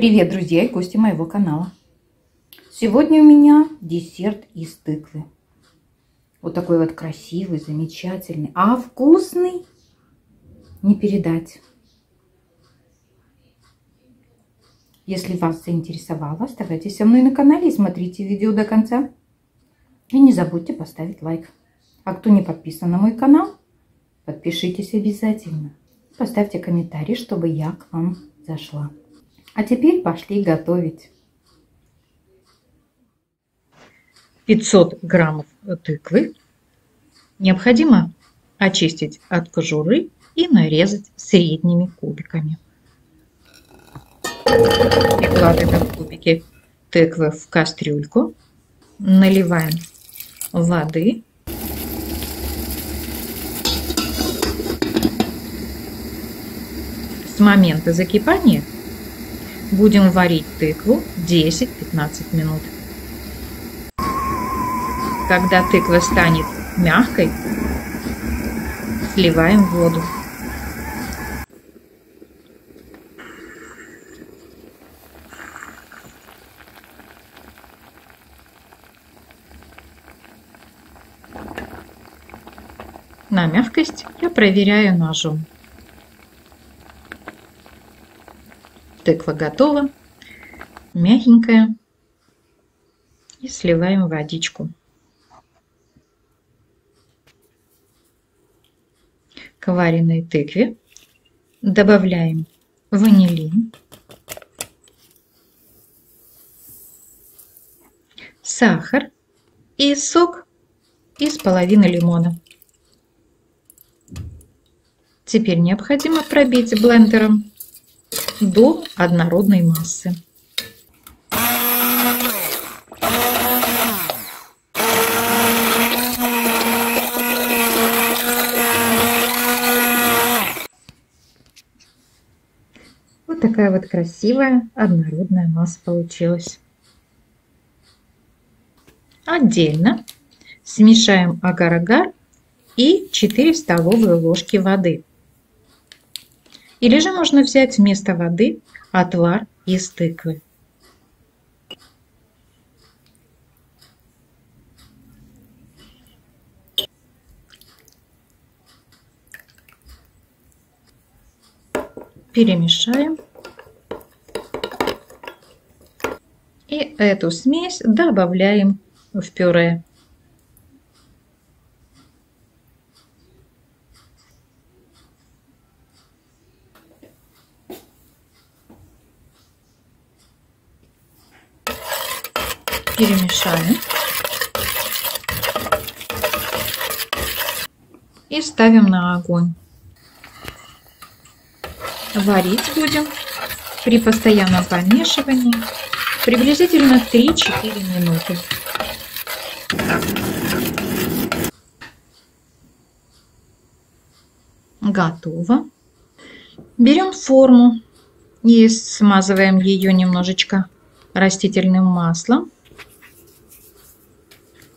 Привет, друзья и гости моего канала! Сегодня у меня десерт из тыквы. Вот такой вот красивый, замечательный, а вкусный не передать. Если вас заинтересовало, оставайтесь со мной на канале и смотрите видео до конца. И не забудьте поставить лайк. А кто не подписан на мой канал, подпишитесь обязательно. Поставьте комментарий, чтобы я к вам зашла. А теперь пошли готовить. 500 граммов тыквы необходимо очистить от кожуры и нарезать средними кубиками. Прикладываем кубики тыквы в кастрюльку, наливаем воды. С момента закипания будем варить тыкву 10-15 минут. Когда тыква станет мягкой, сливаем воду. На мягкость я проверяю ножом. Тыква готова, мягенькая, и сливаем водичку. К вареной тыкве добавляем ванилин, сахар и сок из половины лимона. Теперь необходимо пробить блендером до однородной массы. Вот такая вот красивая однородная масса получилась. Отдельно смешаем агар-агар и 4 столовые ложки воды. Или же можно взять вместо воды отвар из тыквы. Перемешаем. И эту смесь добавляем в пюре. Перемешаем и ставим на огонь. Варить будем при постоянном помешивании приблизительно 3-4 минуты. Готово. Берем форму и смазываем ее немножечко растительным маслом.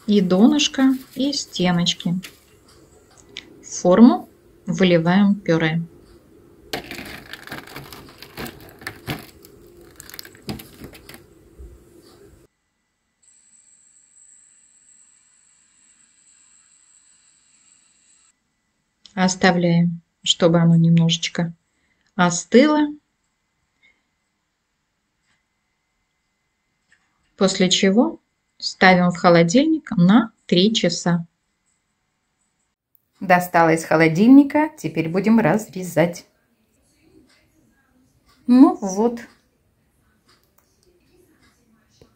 И донышко, и стеночки. В форму выливаем пюре. Оставляем, чтобы оно немножечко остыло. После чего ставим в холодильник на 3 часа. Достала из холодильника, теперь будем разрезать. Ну вот.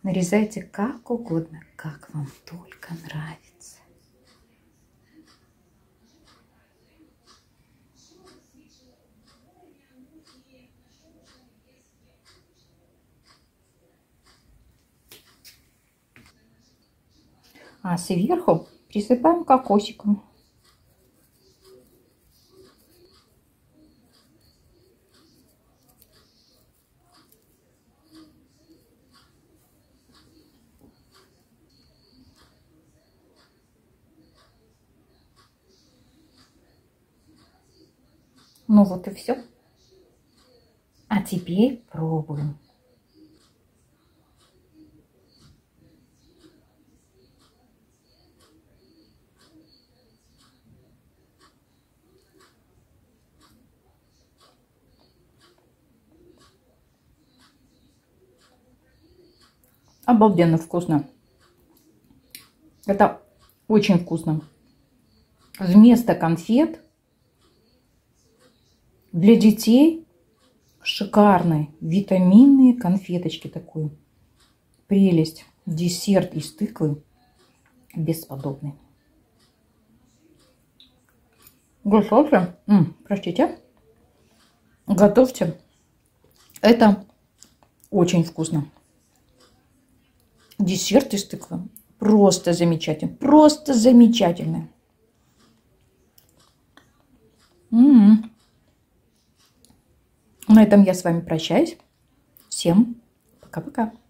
Нарезайте как угодно, как вам только нравится. А сверху присыпаем кокосиком. Ну вот и все. А теперь пробуем. Обалденно вкусно. Это очень вкусно. Вместо конфет для детей шикарные витаминные конфеточки. Такую прелесть. Десерт из тыквы бесподобный. Готовьте. Простите. Готовьте. Это очень вкусно. Десерт из тыквы. Просто замечательно. Просто замечательно. На этом я с вами прощаюсь. Всем пока-пока.